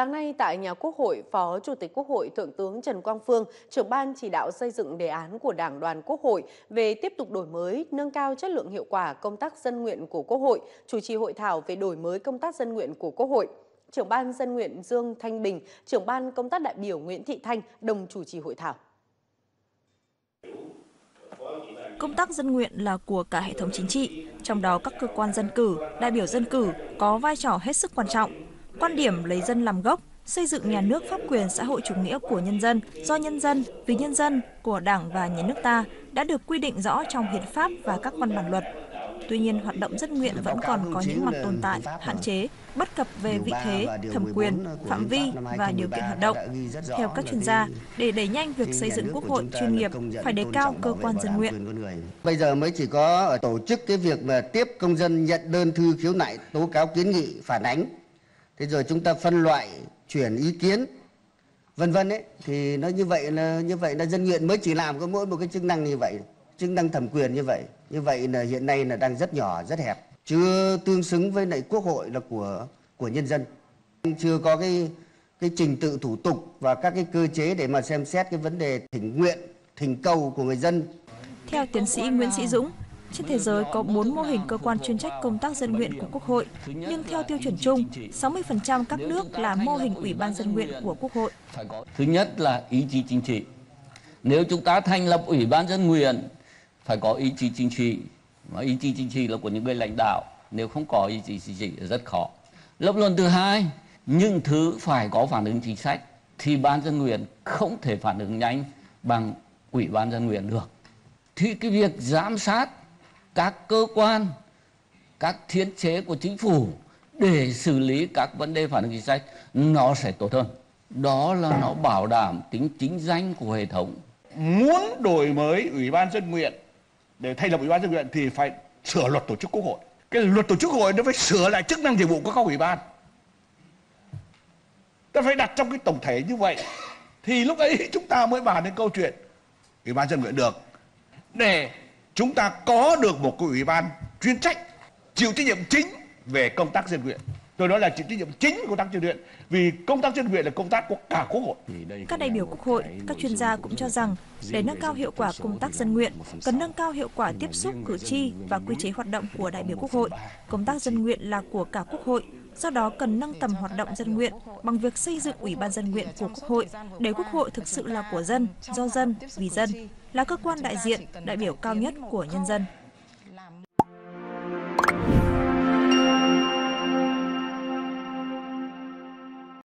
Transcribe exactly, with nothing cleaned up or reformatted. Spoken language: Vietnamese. Sáng nay tại nhà Quốc hội, Phó Chủ tịch Quốc hội Thượng tướng Trần Quang Phương, trưởng ban chỉ đạo xây dựng đề án của Đảng đoàn Quốc hội về tiếp tục đổi mới, nâng cao chất lượng hiệu quả công tác dân nguyện của Quốc hội, chủ trì hội thảo về đổi mới công tác dân nguyện của Quốc hội. Trưởng ban dân nguyện Dương Thanh Bình, trưởng ban công tác đại biểu Nguyễn Thị Thanh đồng chủ trì hội thảo. Công tác dân nguyện là của cả hệ thống chính trị, trong đó các cơ quan dân cử, đại biểu dân cử có vai trò hết sức quan trọng. Quan điểm lấy dân làm gốc, xây dựng nhà nước pháp quyền xã hội chủ nghĩa của nhân dân, do nhân dân, vì nhân dân của Đảng và nhà nước ta đã được quy định rõ trong hiến pháp và các văn bản luật. Tuy nhiên, hoạt động dân nguyện vẫn còn có những mặt tồn tại, hạn chế, bất cập về vị thế, thẩm quyền, phạm vi và điều kiện hoạt động. Theo các chuyên gia, để đẩy nhanh việc xây dựng Quốc hội chuyên nghiệp, phải đề cao cơ quan dân nguyện. Bây giờ mới chỉ có tổ chức cái việc mà tiếp công dân nhận đơn thư khiếu nại, tố cáo kiến nghị, phản ánh. Thế rồi chúng ta phân loại, chuyển ý kiến, vân vân ấy, thì nó như vậy là như vậy là dân nguyện mới chỉ làm có mỗi một cái chức năng như vậy, chức năng thẩm quyền như vậy. Như vậy là hiện nay là đang rất nhỏ, rất hẹp, chưa tương xứng với lại Quốc hội là của của nhân dân. Chưa có cái cái trình tự thủ tục và các cái cơ chế để mà xem xét cái vấn đề thỉnh nguyện, thỉnh cầu của người dân. Theo tiến sĩ Nguyễn Sĩ Dũng, trên thế giới có bốn mô hình cơ quan chuyên trách công tác dân nguyện của Quốc hội, nhưng theo tiêu chuẩn chung, sáu mươi phần trăm các nước là mô hình ủy ban dân nguyện của Quốc hội. Thứ nhất là ý chí chính trị. Nếu chúng ta thành lập ủy ban dân nguyện, phải có ý chí chính trị. Mà ý chí chính trị là của những người lãnh đạo. Nếu không có ý chí chính trị là rất khó. Lập luận thứ hai, những thứ phải có phản ứng chính sách, thì ban dân nguyện không thể phản ứng nhanh bằng ủy ban dân nguyện được. Thì cái việc giám sát các cơ quan, các thiết chế của chính phủ để xử lý các vấn đề phản ứng chính sách nó sẽ tốt hơn. Đó là nó bảo đảm tính chính danh của hệ thống. Muốn đổi mới ủy ban dân nguyện, để thành lập ủy ban dân nguyện thì phải sửa luật tổ chức Quốc hội. Cái luật tổ chức Quốc hội nó phải sửa lại chức năng nhiệm vụ của các ủy ban. Ta phải đặt trong cái tổng thể như vậy thì lúc ấy chúng ta mới bàn đến câu chuyện ủy ban dân nguyện được. Để chúng ta có được một cái ủy ban chuyên trách chịu trách nhiệm chính về công tác dân nguyện. Tôi nói là chịu trách nhiệm chính về công tác dân nguyện, vì công tác dân nguyện là công tác của cả Quốc hội. Các đại biểu Quốc hội, các chuyên gia cũng cho rằng để nâng cao hiệu quả công tác dân nguyện, cần nâng cao hiệu quả tiếp xúc cử tri và quy chế hoạt động của đại biểu Quốc hội. Công tác dân nguyện là của cả Quốc hội, do đó cần nâng tầm hoạt động dân nguyện bằng việc xây dựng ủy ban dân nguyện của Quốc hội, để Quốc hội thực sự là của dân, do dân, vì dân, là cơ quan đại diện, đại biểu cao nhất của nhân dân.